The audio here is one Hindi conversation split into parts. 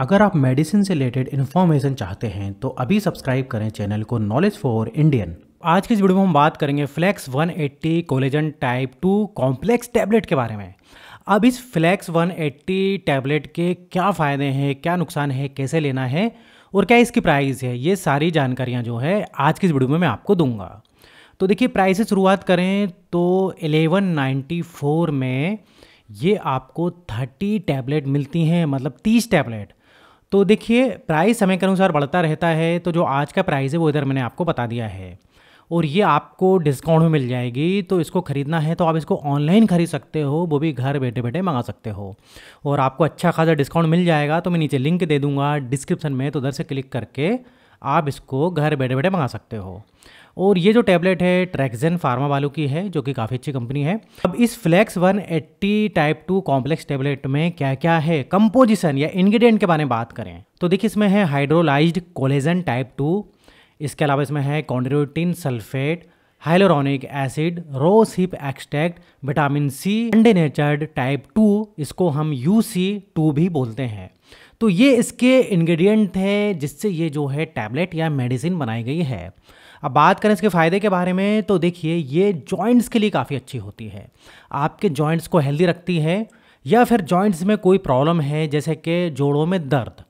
अगर आप मेडिसिन से रिलेटेड इन्फॉर्मेशन चाहते हैं तो अभी सब्सक्राइब करें चैनल को नॉलेज फॉर इंडियन। आज की इस वीडियो में हम बात करेंगे flex 180 collagen type 2 complex tablet के बारे में। अब इस फ्लेक्स 180 टैबलेट के क्या फ़ायदे हैं, क्या नुकसान है, कैसे लेना है और क्या इसकी प्राइस है, ये सारी जानकारियाँ जो है आज की इस वीडियो में मैं आपको दूंगा। तो देखिए, प्राइस से शुरुआत करें तो 1194 में ये आपको 30 टैबलेट मिलती हैं, मतलब 30 टैबलेट। तो देखिए, प्राइस समय के अनुसार बढ़ता रहता है, तो जो आज का प्राइस है वो इधर मैंने आपको बता दिया है और ये आपको डिस्काउंट में मिल जाएगी। तो इसको ख़रीदना है तो आप इसको ऑनलाइन ख़रीद सकते हो, वो भी घर बैठे बैठे मंगा सकते हो और आपको अच्छा खासा डिस्काउंट मिल जाएगा। तो मैं नीचे लिंक दे दूँगा डिस्क्रिप्शन में, तो उधर से क्लिक करके आप इसको घर बैठे बैठे मंगा सकते हो। और ये जो टैबलेट है ट्रेक्सन फार्मा वालों की है, जो कि काफ़ी अच्छी कंपनी है। अब इस फ्लेक्स 180 टाइप 2 कॉम्प्लेक्स टैबलेट में क्या क्या है, कंपोजिशन या इंग्रेडिएंट के बारे में बात करें तो देखिए, इसमें है हाइड्रोलाइज्ड कोलेजन टाइप 2, इसके अलावा इसमें है chondroitin sulphate, hyaluronic acid, rose hip extract, vitamin C, undenatured type 2, इसको हम UC2 भी बोलते हैं। तो ये इसके इंग्रेडिएंट है जिससे ये जो है टैबलेट या मेडिसिन बनाई गई है। अब बात करें इसके फ़ायदे के बारे में तो देखिए, ये जॉइंट्स के लिए काफ़ी अच्छी होती है, आपके जॉइंट्स को हेल्दी रखती है। या फिर जॉइंट्स में कोई प्रॉब्लम है, जैसे कि जोड़ों में दर्द,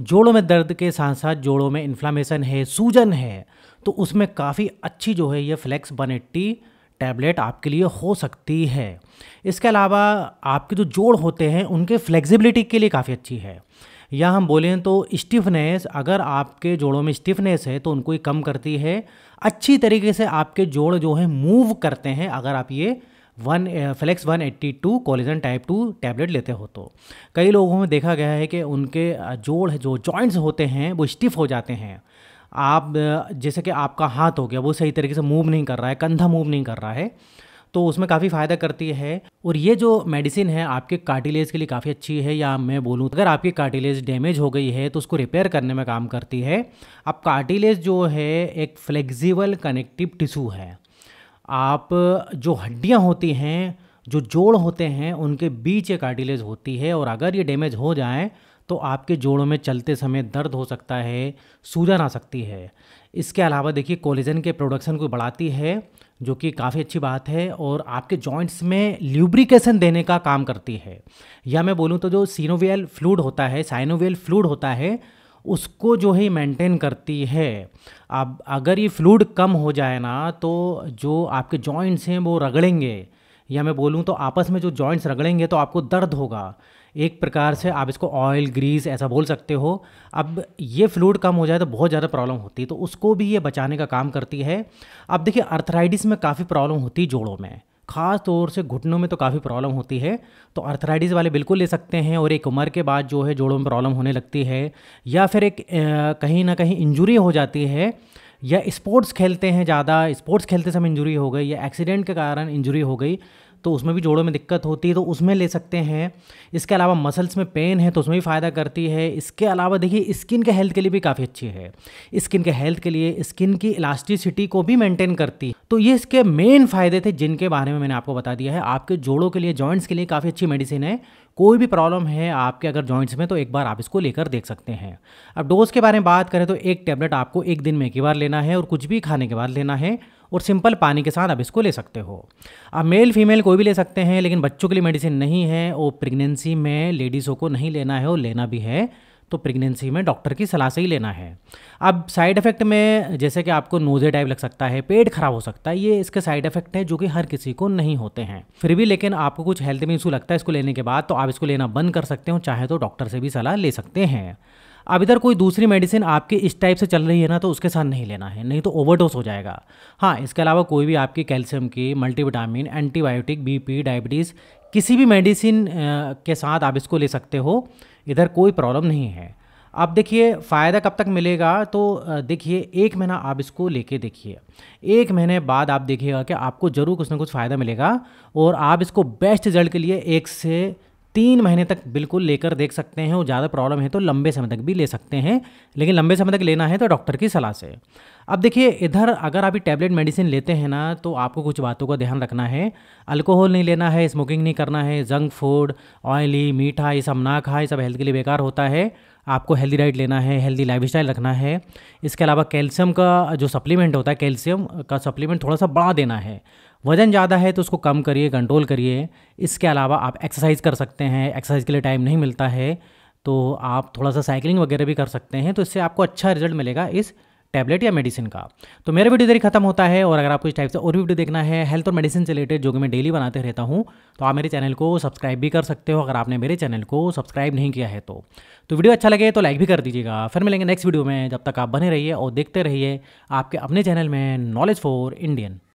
जोड़ों में दर्द के साथ साथ जोड़ों में इन्फ्लामेशन है, सूजन है, तो उसमें काफ़ी अच्छी जो है ये फ्लेक्स 180 टैबलेट आपके लिए हो सकती है। इसके अलावा आपके जो जोड़ होते हैं उनके फ्लेक्सिबिलिटी के लिए काफ़ी अच्छी है, या हम बोलें तो स्टिफनेस, अगर आपके जोड़ों में स्टिफनेस है तो उनको ये कम करती है। अच्छी तरीके से आपके जोड़ जो है मूव करते हैं अगर आप ये फ्लेक्स 182 कोलेजन टाइप 2 टैबलेट लेते हो तो। कई लोगों में देखा गया है कि उनके जोड़ जो जॉइंट्स होते हैं वो स्टिफ हो जाते हैं। आप जैसे कि आपका हाथ हो गया, वो सही तरीके से मूव नहीं कर रहा है, कंधा मूव नहीं कर रहा है, तो उसमें काफ़ी फ़ायदा करती है। और ये जो मेडिसिन है आपके कार्टिलेज के लिए काफ़ी अच्छी है, या मैं बोलूँ अगर आपकी कार्टिलेज डैमेज हो गई है तो उसको रिपेयर करने में काम करती है। अब कार्टिलेज जो है एक फ्लेक्सिबल कनेक्टिव टिश्यू है, आप जो हड्डियाँ होती हैं, जो जोड़ होते हैं, उनके बीच ये कार्टिलेज होती है और अगर ये डैमेज हो जाए तो आपके जोड़ों में चलते समय दर्द हो सकता है, सूजन आ सकती है। इसके अलावा देखिए, कोलेजन के प्रोडक्शन को बढ़ाती है, जो कि काफ़ी अच्छी बात है, और आपके जॉइंट्स में ल्यूब्रिकेशन देने का काम करती है, या मैं बोलूँ तो जो साइनोवियल फ्लूइड होता है उसको जो है मेंटेन करती है। अब अगर ये फ्लूइड कम हो जाए ना तो जो आपके जॉइंट्स हैं वो रगड़ेंगे, या मैं बोलूँ तो आपस में जो जॉइंट्स रगड़ेंगे तो आपको दर्द होगा। एक प्रकार से आप इसको ऑयल ग्रीस ऐसा बोल सकते हो। अब ये फ्लूइड कम हो जाए तो बहुत ज़्यादा प्रॉब्लम होती है, तो उसको भी ये बचाने का काम करती है। अब देखिए, आर्थराइटिस में काफ़ी प्रॉब्लम होती है जोड़ों में, ख़ास तौर से घुटनों में तो काफ़ी प्रॉब्लम होती है, तो आर्थराइटिस वाले बिल्कुल ले सकते हैं। और एक उम्र के बाद जो है जोड़ों में प्रॉब्लम होने लगती है, या फिर एक कहीं ना कहीं इंजुरी हो जाती है, या स्पोर्ट्स खेलते हैं ज़्यादा, स्पोर्ट्स खेलते समय इंजुरी हो गई, या एक्सीडेंट के कारण इंजुरी हो गई तो उसमें भी जोड़ों में दिक्कत होती है, तो उसमें ले सकते हैं। इसके अलावा मसल्स में पेन है तो उसमें भी फ़ायदा करती है। इसके अलावा देखिए, स्किन के हेल्थ के लिए भी काफ़ी अच्छी है, स्किन के हेल्थ के लिए स्किन की इलास्टिसिटी को भी मेंटेन करती है। तो ये इसके मेन फ़ायदे थे जिनके बारे में मैंने आपको बता दिया है। आपके जोड़ों के लिए, जॉइंट्स के लिए काफ़ी अच्छी मेडिसिन है। कोई भी प्रॉब्लम है आपके अगर जॉइंट्स में तो एक बार आप इसको लेकर देख सकते हैं। अब डोज के बारे में बात करें तो एक टैबलेट आपको एक दिन में एक बार लेना है और कुछ भी खाने के बाद लेना है, और सिंपल पानी के साथ आप इसको ले सकते हो। आप मेल फीमेल कोई भी ले सकते हैं, लेकिन बच्चों के लिए मेडिसिन नहीं है और प्रेगनेंसी में लेडीज़ों को नहीं लेना है, और लेना भी है तो प्रेगनेंसी में डॉक्टर की सलाह से ही लेना है। अब साइड इफ़ेक्ट में जैसे कि आपको नोज़े टाइप लग सकता है, पेट खराब हो सकता है, ये इसके साइड इफ़ेक्ट हैं जो कि हर किसी को नहीं होते हैं। फिर भी लेकिन आपको कुछ हेल्थ में इशू लगता है इसको लेने के बाद, तो आप इसको लेना बंद कर सकते हो, चाहे तो डॉक्टर से भी सलाह ले सकते हैं। अब इधर कोई दूसरी मेडिसिन आपके इस टाइप से चल रही है ना तो उसके साथ नहीं लेना है, नहीं तो ओवरडोज हो जाएगा। हाँ, इसके अलावा कोई भी आपकी कैल्शियम की, मल्टीविटामिन, एंटीबायोटिक, बीपी, डायबिटीज़, किसी भी मेडिसिन के साथ आप इसको ले सकते हो, इधर कोई प्रॉब्लम नहीं है। अब देखिए, फ़ायदा कब तक मिलेगा तो देखिए, 1 महीना आप इसको लेके देखिए, 1 महीने बाद आप देखिएगा कि आपको ज़रूर कुछ ना कुछ फ़ायदा मिलेगा। और आप इसको बेस्ट रिजल्ट के लिए 1 से 3 महीने तक बिल्कुल लेकर देख सकते हैं, और ज़्यादा प्रॉब्लम है तो लंबे समय तक भी ले सकते हैं, लेकिन लंबे समय तक लेना है तो डॉक्टर की सलाह से। अब देखिए, इधर अगर आप ये टैबलेट मेडिसिन लेते हैं ना तो आपको कुछ बातों का ध्यान रखना है। अल्कोहल नहीं लेना है, स्मोकिंग नहीं करना है, जंक फूड, ऑयली, मीठा, ये सब ना खाएं, सब हेल्थ के लिए बेकार होता है। आपको हेल्दी डाइट लेना है, हेल्दी लाइफस्टाइल रखना है। इसके अलावा कैल्शियम का जो सप्लीमेंट होता है, कैल्शियम का सप्लीमेंट थोड़ा सा बड़ा देना है। वज़न ज़्यादा है तो उसको कम करिए, कंट्रोल करिए। इसके अलावा आप एक्सरसाइज कर सकते हैं, एक्सरसाइज के लिए टाइम नहीं मिलता है तो आप थोड़ा सा साइकिलिंग वगैरह भी कर सकते हैं, तो इससे आपको अच्छा रिजल्ट मिलेगा इस टैबलेट या मेडिसिन का। तो मेरा वीडियो इधर ही खत्म होता है, और अगर आपको इस टाइप से और भी वीडियो देखना है हेल्थ और मेडिसिन से रिलेटेड जो कि मैं डेली बनाते रहता हूँ, तो आप मेरे चैनल को सब्सक्राइब भी कर सकते हो अगर आपने मेरे चैनल को सब्सक्राइब नहीं किया है तो। वीडियो अच्छा लगे तो लाइक भी कर दीजिएगा। फिर मिलेंगे नेक्स्ट वीडियो में, जब तक आप बने रहिए और देखते रहिए आपके अपने चैनल में नॉलेज फॉर इंडियन।